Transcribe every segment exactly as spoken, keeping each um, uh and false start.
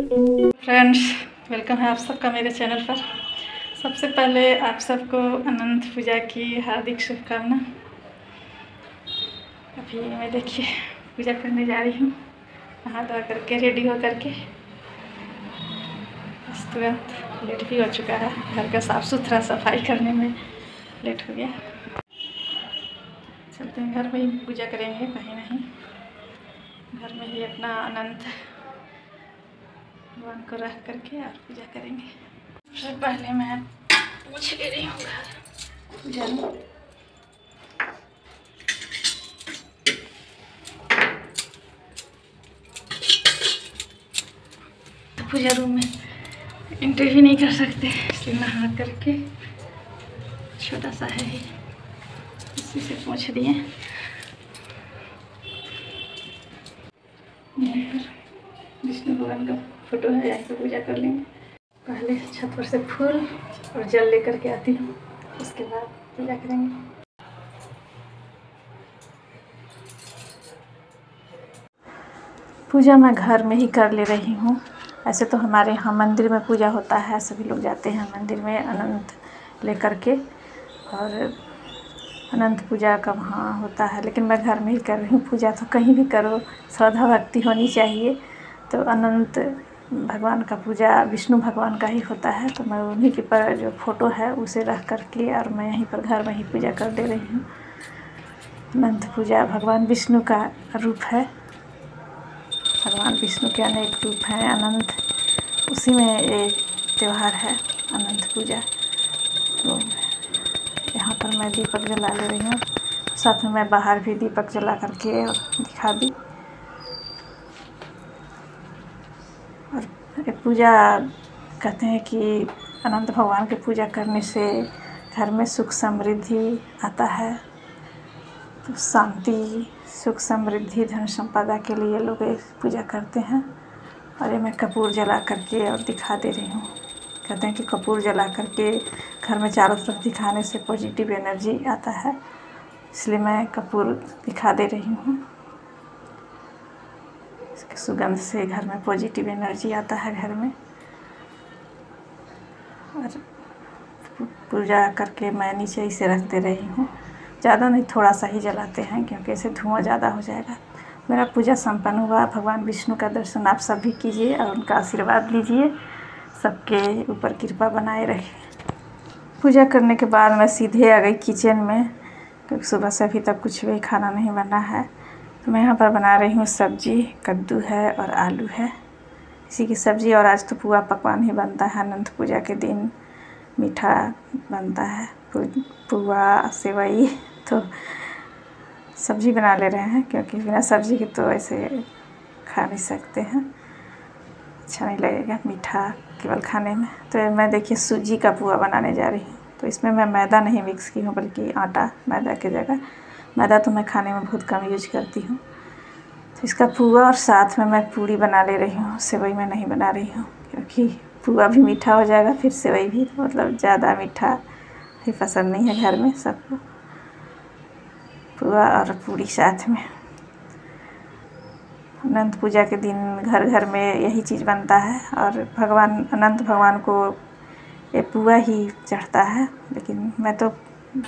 Friends, welcome है आप सबका मेरे चैनल पर। सबसे पहले आप सबको अनंत पूजा की हार्दिक शुभकामना। अभी मैं देखिए पूजा करने जा रही हूँ, नहा धो करके रेडी हो करके बस तुरंत लेट भी हो चुका है। घर का साफ़ सुथरा सफाई करने में लेट हो गया। चलते हैं, घर में ही पूजा करेंगे, कहीं नहीं, घर में ही अपना अनंत भगवान को रख करके और पूजा करेंगे। सबसे पहले मैं पूछ ले रही हूँ घर पूजा में। तो पूजा रूम में इंटरव्यू नहीं कर सकते, इसलिए नहा करके छोटा सा है ही, इसी से पूछ दिए। विष्णु भगवान का फोटो है, यहाँ पर पूजा कर लेंगे। पहले छत पर से फूल और जल लेकर के आती हूँ, उसके बाद पूजा करेंगे। पूजा मैं घर में ही कर ले रही हूँ। ऐसे तो हमारे यहाँ मंदिर में पूजा होता है, सभी लोग जाते हैं मंदिर में अनंत लेकर के, और अनंत पूजा का वहाँ होता है, लेकिन मैं घर में ही कर रही हूँ। पूजा तो कहीं भी करो, श्रद्धा भक्ति होनी चाहिए। तो अनंत भगवान का पूजा विष्णु भगवान का ही होता है, तो मैं उन्हीं के पर जो फोटो है उसे रख कर के और मैं यहीं पर घर में ही पूजा कर दे रही हूँ। अनंत पूजा भगवान विष्णु का रूप है। भगवान विष्णु के अनेक रूप हैं, अनंत उसी में एक त्यौहार है अनंत पूजा। तो यहाँ पर मैं दीपक जला ले रही हूँ, साथ में मैं बाहर भी दीपक जला करके और दिखा दी। और पूजा कहते हैं कि अनंत भगवान की पूजा करने से घर में सुख समृद्धि आता है। तो शांति, सुख समृद्धि, धन संपदा के लिए लोग पूजा करते हैं। और ये मैं कपूर जला करके और दिखा दे रही हूँ। कहते हैं कि कपूर जला करके घर में चारों तरफ दिखाने से पॉजिटिव एनर्जी आता है, इसलिए मैं कपूर दिखा दे रही हूँ। इसके सुगंध से घर में पॉजिटिव एनर्जी आता है घर में। और पूजा करके मैं नीचे इसे रख दे रही हूँ, ज़्यादा नहीं, थोड़ा सा ही जलाते हैं क्योंकि इसे धुआं ज़्यादा हो जाएगा। मेरा पूजा संपन्न हुआ। भगवान विष्णु का दर्शन आप सब भी कीजिए और उनका आशीर्वाद लीजिए, सबके ऊपर कृपा बनाए रखें। पूजा करने के बाद मैं सीधे आ गई किचन में, क्योंकि सुबह से अभी तक कुछ भी खाना नहीं बना है। तो मैं यहाँ पर बना रही हूँ सब्जी, कद्दू है और आलू है, इसी की सब्ज़ी। और आज तो पूआ पकवान ही बनता है, अनंत पूजा के दिन मीठा बनता है, पूआ सेवई। तो सब्ज़ी बना ले रहे हैं क्योंकि बिना सब्ज़ी के तो ऐसे खा नहीं सकते हैं, अच्छा नहीं लगेगा मीठा केवल खाने में। तो मैं देखिए सूजी का पूआ बनाने जा रही हूँ। तो इसमें मैं मैदा नहीं मिक्स की हूँ, बल्कि आटा, मैदा की जगह। मैदा तो मैं खाने में बहुत कम यूज करती हूँ। तो इसका पूआ और साथ में मैं पूरी बना ले रही हूँ, सेवई मैं नहीं बना रही हूँ क्योंकि पूआ भी मीठा हो जाएगा, फिर सेवई भी, तो मतलब ज़्यादा मीठा ही पसंद नहीं है घर में सबको। पूआ और पूरी साथ में। अनंत पूजा के दिन घर घर में यही चीज़ बनता है, और भगवान अनंत भगवान को ये पूआ ही चढ़ता है, लेकिन मैं तो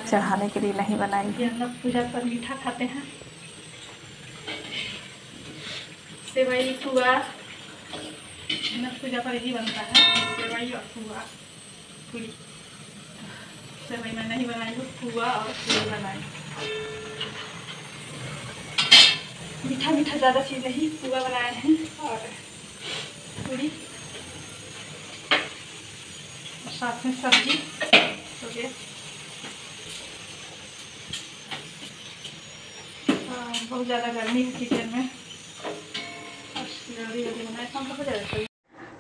चढ़ाने के लिए नहीं बनाई। हम लोग पूजा पर मीठा खाते हैं, सेवई पूआ पूजा पर ही बनता है, सेवई और पूआ पूरी। सेवई मैं नहीं बनाई हूँ, पूआ और पूरी बनाई। मीठा मीठा ज़्यादा चीज़ नहीं, पूआ बनाए हैं और पूरी, और साथ में सब्जी हो गया। बहुत ज़्यादा गर्मी है किचन में, और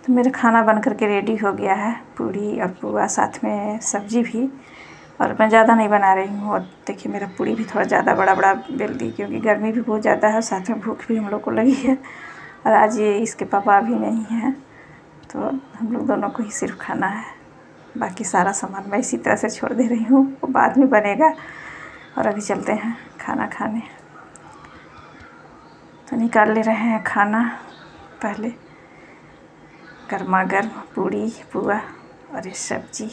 तो मेरा खाना बन करके रेडी हो गया है, पूरी और पूआ साथ में सब्जी भी। और मैं ज़्यादा नहीं बना रही हूँ। और देखिए मेरा पूरी भी थोड़ा ज़्यादा बड़ा बड़ा बेल दी, क्योंकि गर्मी भी बहुत ज़्यादा है, साथ में भूख भी हम लोग को लगी है। और आज ये इसके पापा भी नहीं हैं, तो हम लोग दोनों को ही सिर्फ खाना है। बाकी सारा सामान मैं इसी तरह से छोड़ दे रही हूँ, वो बाद में बनेगा। और अभी चलते हैं खाना खाने। तो निकाल ले रहे हैं खाना पहले। गर्मा गर्म पूड़ी पुआ और ये सब्जी।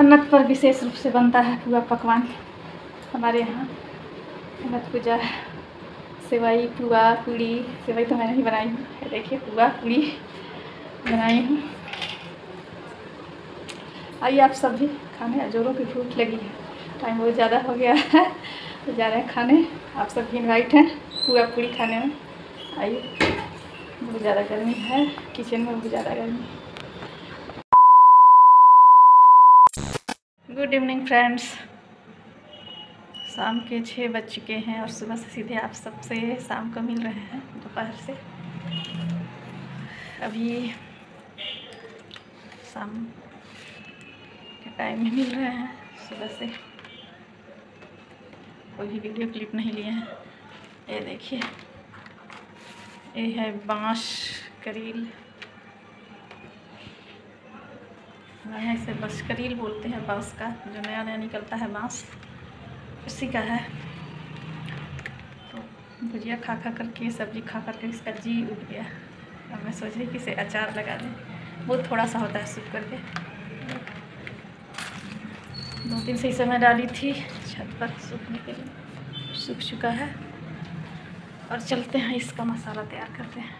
अन्नत पर विशेष रूप से बनता है पुआ पकवान हमारे यहाँ। अन्नत पूजा सेवई पुआ पूड़ी, सेवई तो मैंने ही बनाई हूँ, देखिए पुआ पूड़ी बनाई हूँ। आइए आप सब भी खाने, जोरों की भूख लगी है, टाइम बहुत ज़्यादा हो गया है तो जा रहे हैं खाने। आप सब भी इन्वाइट हैं पुआ पूड़ी खाने में, आइए। बहुत ज़्यादा गर्मी है, किचन में बहुत ज़्यादा गर्मी। गुड इवनिंग फ्रेंड्स, शाम के छः बज चुके हैं और सुबह से सीधे आप सबसे शाम को मिल रहे हैं दोपहर से। अभी शाम के टाइम में मिल रहे हैं, सुबह से कोई भी वीडियो क्लिप नहीं लिए हैं। ये देखिए, ये है बाँस करील, हमारे यहाँ इसे बस करील बोलते हैं। बाँस का जो नया नया निकलता है बाँस, उसी का है। तो भुजिया खा खा करके, सब्जी खा करके इसका जी उठ गया। अब मैं सोच रही कि इसे अचार लगा दें, बहुत थोड़ा सा होता है सूख करके। दो दिन से इसे मैं डाली थी छत पर सूखने के लिए, सूख चुका है। और चलते हैं इसका मसाला तैयार करते हैं।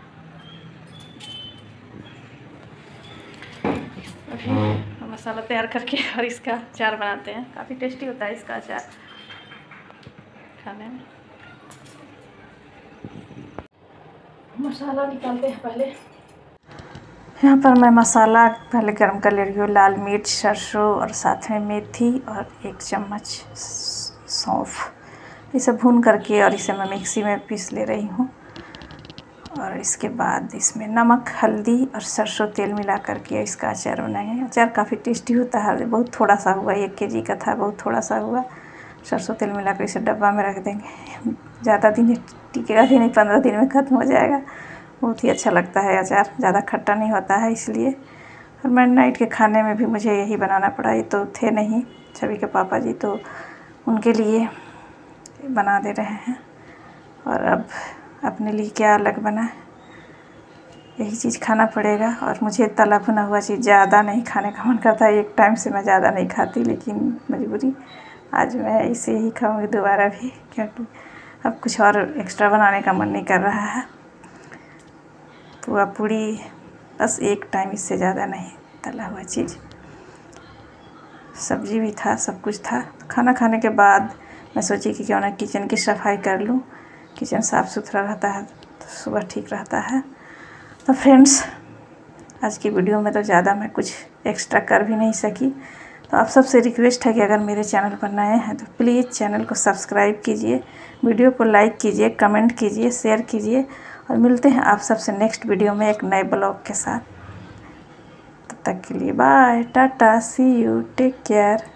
अभी मसाला तैयार करके और इसका अचार बनाते हैं, काफ़ी टेस्टी होता है इसका अचार खाने में। मसाला निकालते हैं पहले। यहाँ पर मैं मसाला पहले गर्म कर ले रही हूँ, लाल मिर्च, सरसों और साथ में मेथी और एक चम्मच सौंफ, इसे भून करके और इसे मैं मिक्सी में पीस ले रही हूँ। और इसके बाद इसमें नमक, हल्दी और सरसों तेल मिला करके इसका अचार बनाएंगे। अचार काफ़ी टेस्टी होता है, बहुत थोड़ा सा हुआ, एक केजी का था, बहुत थोड़ा सा हुआ। सरसों तेल मिला कर इसे डब्बा में रख देंगे, ज़्यादा दिन टिकेगा भी नहीं, पंद्रह दिन में ख़त्म हो जाएगा। बहुत ही अच्छा लगता है अचार, ज़्यादा खट्टा नहीं होता है इसलिए। और मैं नाइट के खाने में भी मुझे यही बनाना पड़ा। ये तो थे नहीं छवि के पापा जी, तो उनके लिए बना दे रहे हैं। और अब अपने लिए क्या अलग बना, यही चीज़ खाना पड़ेगा। और मुझे तला भुना हुआ चीज़ ज़्यादा नहीं खाने का मन करता है, एक टाइम से मैं ज़्यादा नहीं खाती, लेकिन मजबूरी आज मैं इसे ही खाऊंगी दोबारा भी, क्योंकि अब कुछ और एक्स्ट्रा बनाने का मन नहीं कर रहा है। पूरा पूरी बस एक टाइम, इससे ज़्यादा नहीं तला हुआ चीज़। सब्जी भी था, सब कुछ था। तो खाना खाने के बाद मैं सोची कि क्यों ना किचन की सफाई कर लूँ, किचन साफ़ सुथरा रहता है तो सुबह ठीक रहता है। तो फ्रेंड्स, आज की वीडियो में तो ज़्यादा मैं कुछ एक्स्ट्रा कर भी नहीं सकी। तो आप सबसे रिक्वेस्ट है कि अगर मेरे चैनल पर नए हैं तो प्लीज़ चैनल को सब्सक्राइब कीजिए, वीडियो को लाइक कीजिए, कमेंट कीजिए, शेयर कीजिए। और मिलते हैं आप सबसे नेक्स्ट वीडियो में एक नए ब्लॉग के साथ। तब तक के लिए bye, tata, see you, take care.